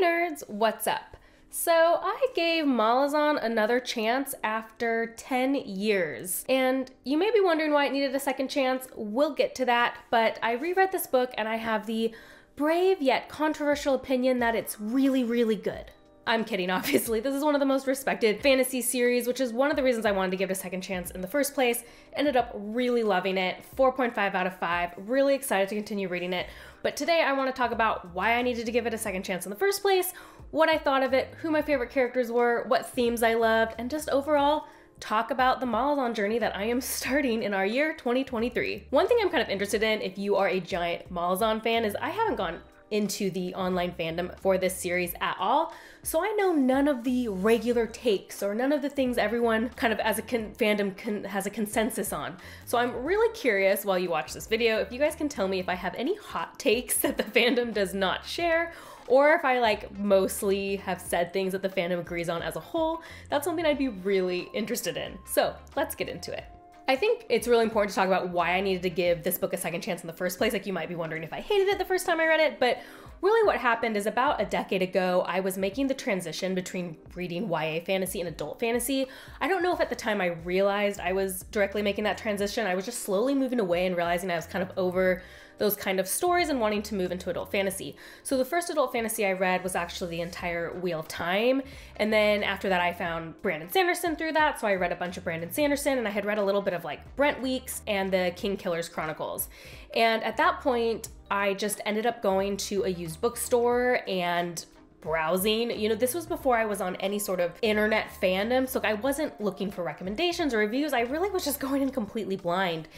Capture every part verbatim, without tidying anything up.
Hey nerds, what's up? So I gave Malazan another chance after ten years. And you may be wondering why it needed a second chance. We'll get to that, but I reread this book and I have the brave yet controversial opinion that it's really, really good. I'm kidding, obviously. This is one of the most respected fantasy series, which is one of the reasons I wanted to give it a second chance in the first place. Ended up really loving it, four point five out of five. Really excited to continue reading it. But today I want to talk about why I needed to give it a second chance in the first place, what I thought of it, who my favorite characters were, what themes I loved, and just overall, talk about the Malazan journey that I am starting in our year twenty twenty-three. One thing I'm kind of interested in, if you are a giant Malazan fan, is I haven't gone into the online fandom for this series at all. So I know none of the regular takes or none of the things everyone kind of as a con fandom con has a consensus on. So I'm really curious while you watch this video, if you guys can tell me if I have any hot takes that the fandom does not share, or if I like mostly have said things that the fandom agrees on as a whole. That's something I'd be really interested in. So let's get into it. I think it's really important to talk about why I needed to give this book a second chance in the first place. Like, you might be wondering if I hated it the first time I read it, but really what happened is about a decade ago, I was making the transition between reading Y A fantasy and adult fantasy. I don't know if at the time I realized I was directly making that transition. I was just slowly moving away and realizing I was kind of over those kind of stories and wanting to move into adult fantasy. So the first adult fantasy I read was actually the entire Wheel of Time. And then after that, I found Brandon Sanderson through that. So I read a bunch of Brandon Sanderson, and I had read a little bit of like Brent Weeks and the Kingkiller's Chronicles. And at that point, I just ended up going to a used bookstore and browsing. You know, this was before I was on any sort of internet fandom. So I wasn't looking for recommendations or reviews. I really was just going in completely blind.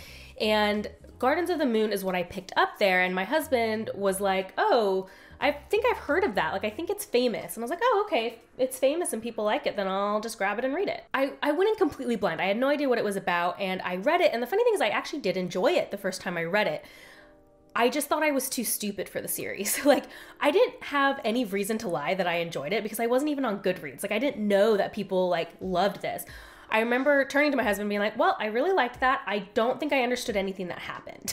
And Gardens of the Moon is what I picked up there, and my husband was like, oh, I think I've heard of that. Like, I think it's famous. And I was like, oh, okay, if it's famous and people like it, then I'll just grab it and read it. I, I went in completely blind. I had no idea what it was about, and I read it. And the funny thing is, I actually did enjoy it the first time I read it. I just thought I was too stupid for the series. Like, I didn't have any reason to lie that I enjoyed it, because I wasn't even on Goodreads. Like, I didn't know that people like loved this. I remember turning to my husband being like, well, I really liked that. I don't think I understood anything that happened.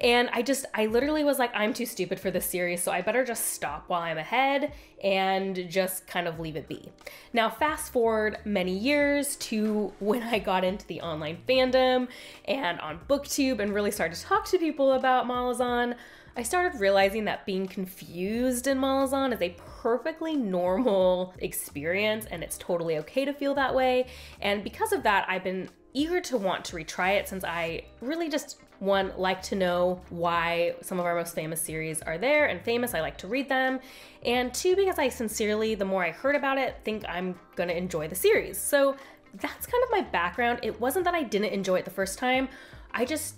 And I just, I literally was like, I'm too stupid for this series, so I better just stop while I'm ahead and just kind of leave it be. Now, fast forward many years to when I got into the online fandom and on BookTube and really started to talk to people about Malazan, I started realizing that being confused in Malazan is a perfectly normal experience, and it's totally okay to feel that way. And because of that, I've been eager to want to retry it, since I really just, one, like to know why some of our most famous series are there and famous. I like to read them. And two, because I sincerely, the more I heard about it, think I'm gonna enjoy the series. So that's kind of my background. It wasn't that I didn't enjoy it the first time. I just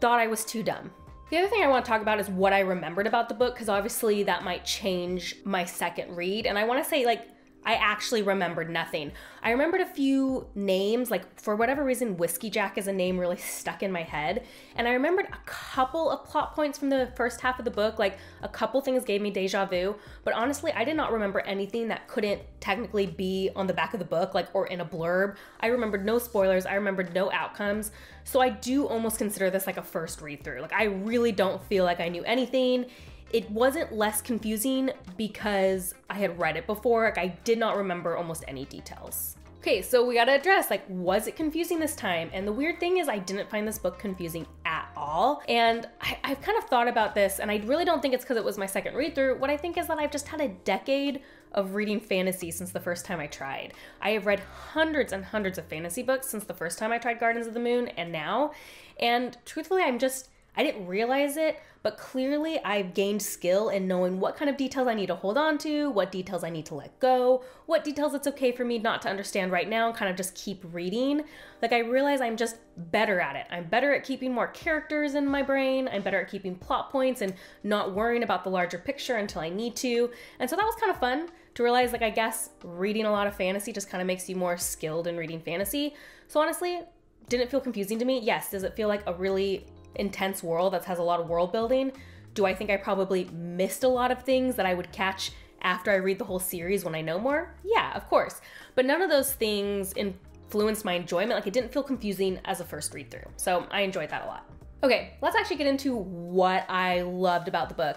thought I was too dumb. The other thing I want to talk about is what I remembered about the book, because obviously that might change my second read. And I want to say, like, I actually remembered nothing. I remembered a few names, like for whatever reason, Whiskey Jack is a name really stuck in my head. And I remembered a couple of plot points from the first half of the book, like a couple things gave me deja vu, but honestly, I did not remember anything that couldn't technically be on the back of the book, like, or in a blurb. I remembered no spoilers, I remembered no outcomes. So I do almost consider this like a first read through. Like, I really don't feel like I knew anything. It wasn't less confusing because I had read it before. Like, I did not remember almost any details. Okay, so we gotta address, like, was it confusing this time? And the weird thing is, I didn't find this book confusing at all. And I, I've kind of thought about this, and I really don't think it's because it was my second read through. What I think is that I've just had a decade of reading fantasy since the first time I tried. I have read hundreds and hundreds of fantasy books since the first time I tried Gardens of the Moon and now. And truthfully, I'm just, I didn't realize it, but clearly I've gained skill in knowing what kind of details I need to hold on to, what details I need to let go, what details it's okay for me not to understand right now, and kind of just keep reading. Like, I realize I'm just better at it. I'm better at keeping more characters in my brain. I'm better at keeping plot points and not worrying about the larger picture until I need to. And so that was kind of fun to realize, like, I guess reading a lot of fantasy just kind of makes you more skilled in reading fantasy. So honestly, didn't feel confusing to me. Yes, does it feel like a really intense world that has a lot of world building? Do I think I probably missed a lot of things that I would catch after I read the whole series when I know more? Yeah, of course. But none of those things influenced my enjoyment. Like, it didn't feel confusing as a first read through. So I enjoyed that a lot. Okay, let's actually get into what I loved about the book.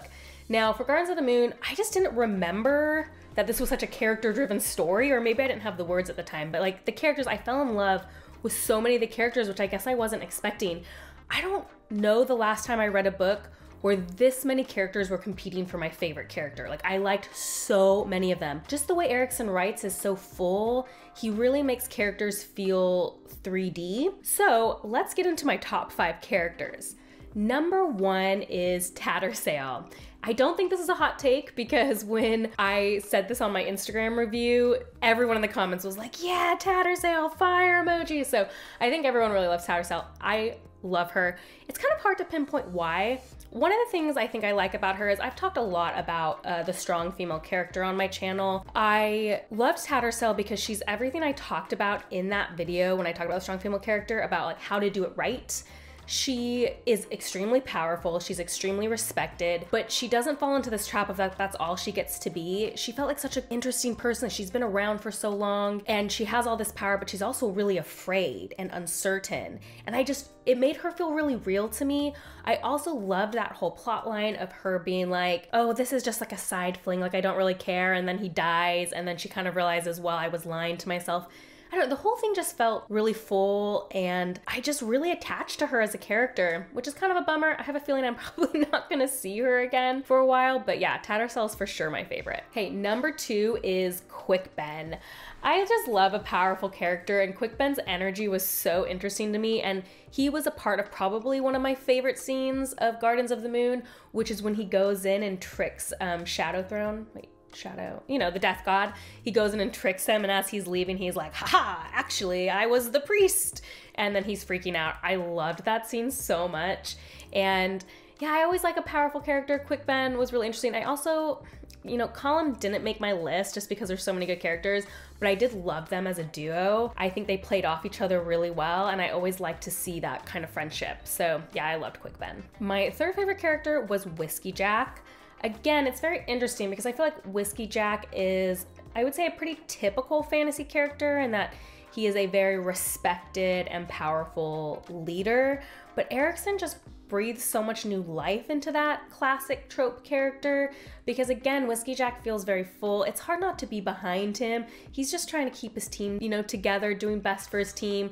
Now, for Gardens of the Moon, I just didn't remember that this was such a character-driven story, or maybe I didn't have the words at the time, but like the characters, I fell in love with so many of the characters, which I guess I wasn't expecting. I don't know the last time I read a book where this many characters were competing for my favorite character. Like, I liked so many of them. Just the way Erikson writes is so full. He really makes characters feel three D. So let's get into my top five characters. Number one is Tattersail. I don't think this is a hot take, because when I said this on my Instagram review, everyone in the comments was like, yeah, Tattersail, fire emoji. So I think everyone really loves Tattersail. I love her. It's kind of hard to pinpoint why. One of the things I think I like about her is I've talked a lot about uh, the strong female character on my channel. I loved Tattersail because she's everything I talked about in that video when I talked about the strong female character, about like how to do it right. She is extremely powerful, she's extremely respected, but she doesn't fall into this trap of that that's all she gets to be. She felt like such an interesting person. She's been around for so long and she has all this power, but she's also really afraid and uncertain. And I just, it made her feel really real to me. I also loved that whole plot line of her being like, oh, this is just like a side fling, like I don't really care. And then he dies and then she kind of realizes, well, I was lying to myself. I don't know, the whole thing just felt really full and I just really attached to her as a character, which is kind of a bummer. I have a feeling I'm probably not gonna see her again for a while, but yeah, Tattersail is for sure my favorite. Okay, number two is Quick Ben. I just love a powerful character, and Quick Ben's energy was so interesting to me, and he was a part of probably one of my favorite scenes of Gardens of the Moon, which is when he goes in and tricks um, Shadow Throne. Wait. Shadow, you know, the death god. He goes in and tricks him, and as he's leaving he's like, haha, actually I was the priest, and then he's freaking out. I loved that scene so much. And yeah, I always like a powerful character. Quick Ben was really interesting. I also, you know, Column didn't make my list just because there's so many good characters, but I did love them as a duo. I think they played off each other really well, and I always like to see that kind of friendship. So yeah, I loved Quick Ben. My third favorite character was Whiskey Jack. Again, it's very interesting because I feel like Whiskey Jack is, I would say, a pretty typical fantasy character in that he is a very respected and powerful leader, but Erikson just breathes so much new life into that classic trope character because, again, Whiskey Jack feels very full. It's hard not to be behind him. He's just trying to keep his team, you know, together, doing best for his team,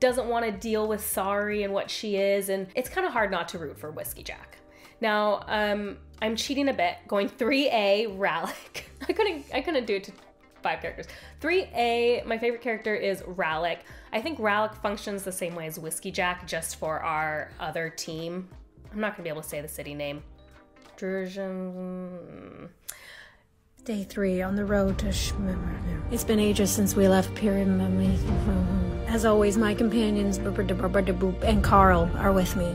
doesn't want to deal with Sorry and what she is, and it's kind of hard not to root for Whiskey Jack. Now, um, I'm cheating a bit, going three A, Rallik. I couldn't, I couldn't do it to five characters. three A, my favorite character is Rallik. I think Rallik functions the same way as Whiskey Jack, just for our other team. I'm not gonna be able to say the city name. Day three on the road to Shmimmer. It's been ages since we left Perrin. As always, my companions and Carl are with me.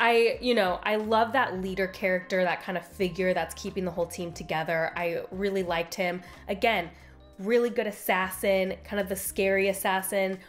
I, you know, I love that leader character, that kind of figure that's keeping the whole team together. I really liked him. Again, really good assassin, kind of the scary assassin,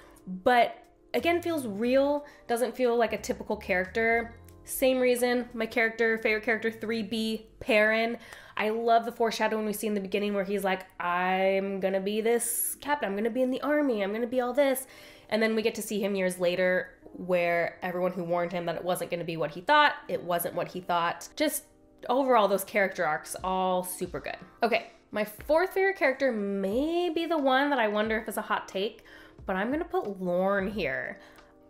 but again, feels real, doesn't feel like a typical character. Same reason, my character, favorite character, three B, Perrin. I love the foreshadowing we see in the beginning where he's like, I'm gonna be this captain, I'm gonna be in the army, I'm gonna be all this. And then we get to see him years later where everyone who warned him that it wasn't gonna be what he thought, it wasn't what he thought. Just overall, those character arcs, all super good. Okay, my fourth favorite character may be the one that I wonder if is a hot take, but I'm gonna put Lorn here.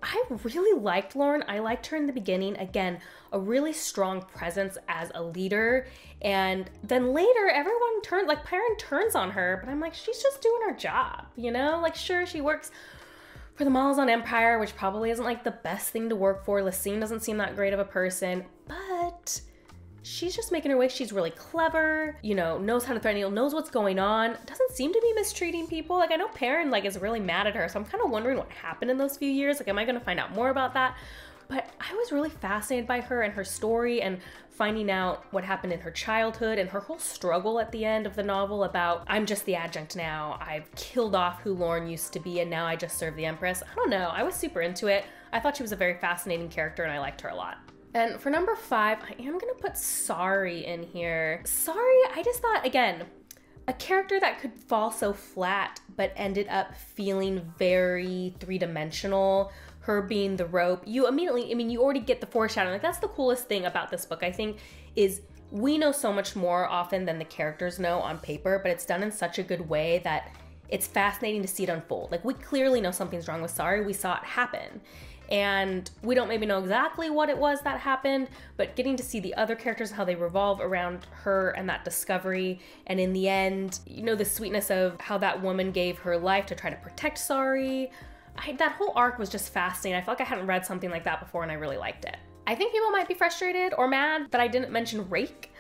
I really liked Lorn. I liked her in the beginning. Again, a really strong presence as a leader. And then later, everyone turned, like Perrin turns on her, but I'm like, she's just doing her job, you know? Like, sure, she works for the Malazan Empire, which probably isn't like the best thing to work for. Lysine doesn't seem that great of a person, but she's just making her way. She's really clever, you know, knows how to threaten people, knows what's going on, doesn't seem to be mistreating people. Like, I know Perrin like is really mad at her, so I'm kind of wondering what happened in those few years. Like, am I gonna find out more about that? But I was really fascinated by her and her story and finding out what happened in her childhood and her whole struggle at the end of the novel about, I'm just the adjunct now, I've killed off who Lorn used to be and now I just serve the Empress. I don't know, I was super into it. I thought she was a very fascinating character and I liked her a lot. And for number five, I am gonna put Sorry in here. Sorry, I just thought, again, a character that could fall so flat but ended up feeling very three-dimensional. Her being the rope, you immediately, I mean, you already get the foreshadowing. Like, that's the coolest thing about this book, I think, is we know so much more often than the characters know on paper, but it's done in such a good way that it's fascinating to see it unfold. Like, we clearly know something's wrong with Sorry. We saw it happen. And we don't maybe know exactly what it was that happened, but getting to see the other characters, how they revolve around her and that discovery. And in the end, you know, the sweetness of how that woman gave her life to try to protect Sorry. I, that whole arc was just fascinating. I felt like I hadn't read something like that before, and I really liked it. I think people might be frustrated or mad that I didn't mention Rake.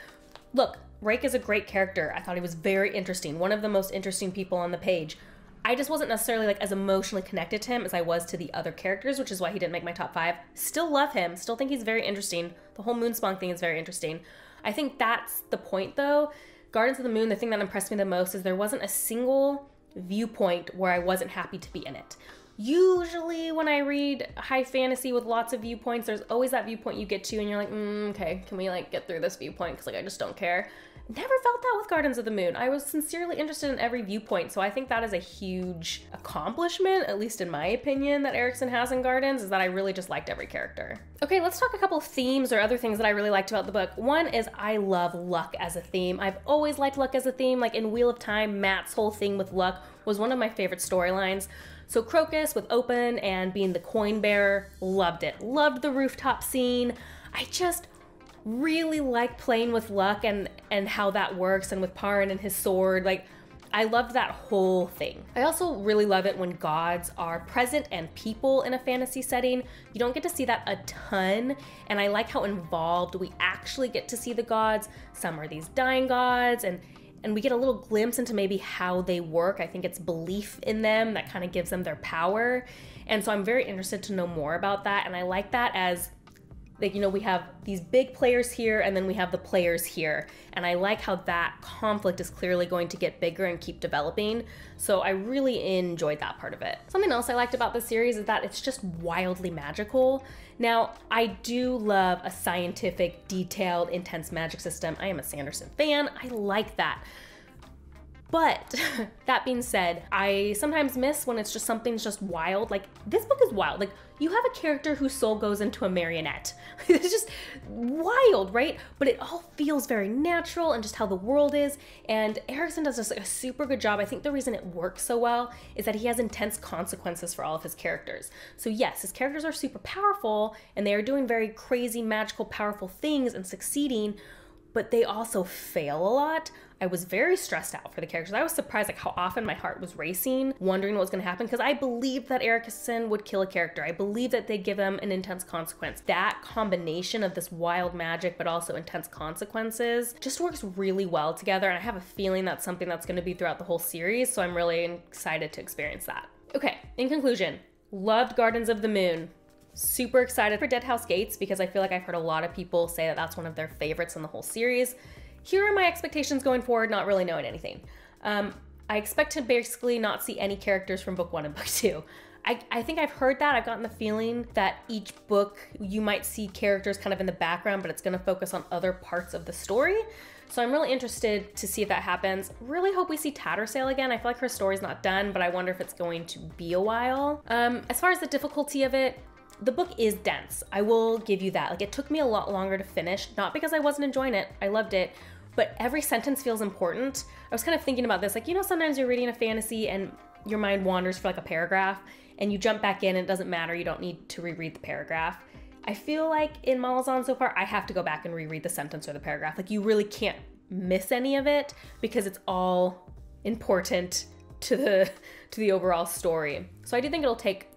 Look, Rake is a great character. I thought he was very interesting. One of the most interesting people on the page. I just wasn't necessarily like as emotionally connected to him as I was to the other characters, which is why he didn't make my top five. Still love him, still think he's very interesting. The whole Moonspunk thing is very interesting. I think that's the point though. Gardens of the Moon, the thing that impressed me the most is there wasn't a single viewpoint where I wasn't happy to be in it. Usually when I read high fantasy with lots of viewpoints, there's always that viewpoint you get to and you're like, mm, okay, can we like get through this viewpoint? Cause like, I just don't care. Never felt that with Gardens of the Moon. I was sincerely interested in every viewpoint. So I think that is a huge accomplishment, at least in my opinion, that Erikson has in Gardens, is that I really just liked every character. Okay, let's talk a couple themes or other things that I really liked about the book. One is I love luck as a theme. I've always liked luck as a theme. Like in Wheel of Time, Matt's whole thing with luck was one of my favorite storylines. So Crocus with Open and being the coin bearer, loved it. Loved the rooftop scene. I just really like playing with luck and, and how that works, and with Perrin and his sword. Like, I loved that whole thing. I also really love it when gods are present and people in a fantasy setting. You don't get to see that a ton, and I like how involved we actually get to see the gods. Some are these dying gods, and And we get a little glimpse into maybe how they work. I think it's belief in them that kind of gives them their power. And so I'm very interested to know more about that. And I like that as, like, you know, we have these big players here and then we have the players here. And I like how that conflict is clearly going to get bigger and keep developing. So I really enjoyed that part of it. Something else I liked about this series is that it's just wildly magical. Now, I do love a scientific, detailed, intense magic system. I am a Sanderson fan. I like that. But that being said, I sometimes miss when it's just something's just wild. Like, this book is wild. Like, you have a character whose soul goes into a marionette. It's just wild, right? But it all feels very natural and just how the world is. And Erikson does just like a super good job. I think the reason it works so well is that he has intense consequences for all of his characters. So yes, his characters are super powerful and they are doing very crazy, magical, powerful things and succeeding, but they also fail a lot. I was very stressed out for the characters. I was surprised like how often my heart was racing, wondering what was gonna happen, because I believed that Erikson would kill a character. I believed that they'd give him an intense consequence. That combination of this wild magic, but also intense consequences, just works really well together. And I have a feeling that's something that's gonna be throughout the whole series. So I'm really excited to experience that. Okay, in conclusion, loved Gardens of the Moon. Super excited for Deadhouse Gates because I feel like I've heard a lot of people say that that's one of their favorites in the whole series. Here are my expectations going forward, not really knowing anything. Um, I expect to basically not see any characters from book one and book two. I, I think I've heard that. I've gotten the feeling that each book, you might see characters kind of in the background, but it's gonna focus on other parts of the story. So I'm really interested to see if that happens. Really hope we see Tattersail again. I feel like her story's not done, but I wonder if it's going to be a while. Um, as far as the difficulty of it, the book is dense. I will give you that. Like, it took me a lot longer to finish, not because I wasn't enjoying it, I loved it, but every sentence feels important. I was kind of thinking about this, like, you know, sometimes you're reading a fantasy and your mind wanders for like a paragraph and you jump back in and it doesn't matter, you don't need to reread the paragraph. I feel like in Malazan so far, I have to go back and reread the sentence or the paragraph. Like, you really can't miss any of it because it's all important to the, to the overall story. So I do think it'll take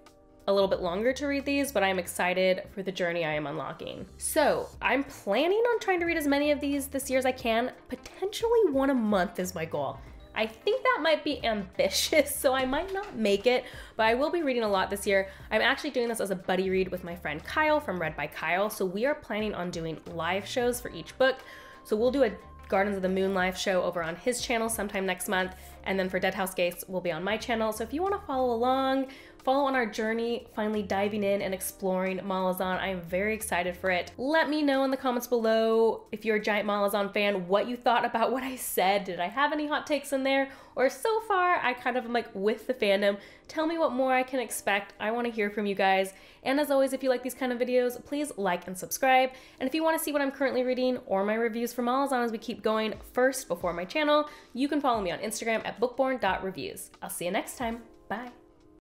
a little bit longer to read these, but I'm excited for the journey I am unlocking. So I'm planning on trying to read as many of these this year as I can. Potentially one a month is my goal. I think that might be ambitious, so I might not make it, but I will be reading a lot this year. I'm actually doing this as a buddy read with my friend Kyle from Read by Kyle. So we are planning on doing live shows for each book. So we'll do a Gardens of the Moon live show over on his channel sometime next month. And then for Deadhouse Gates will be on my channel. So if you want to follow along, follow on our journey, finally diving in and exploring Malazan. I am very excited for it. Let me know in the comments below if you're a giant Malazan fan, what you thought about what I said. Did I have any hot takes in there? Or so far, I kind of am like with the fandom. Tell me what more I can expect. I want to hear from you guys. And as always, if you like these kind of videos, please like and subscribe. And if you want to see what I'm currently reading or my reviews for Malazan as we keep going first before my channel, you can follow me on Instagram at bookborn dot reviews. I'll see you next time. Bye.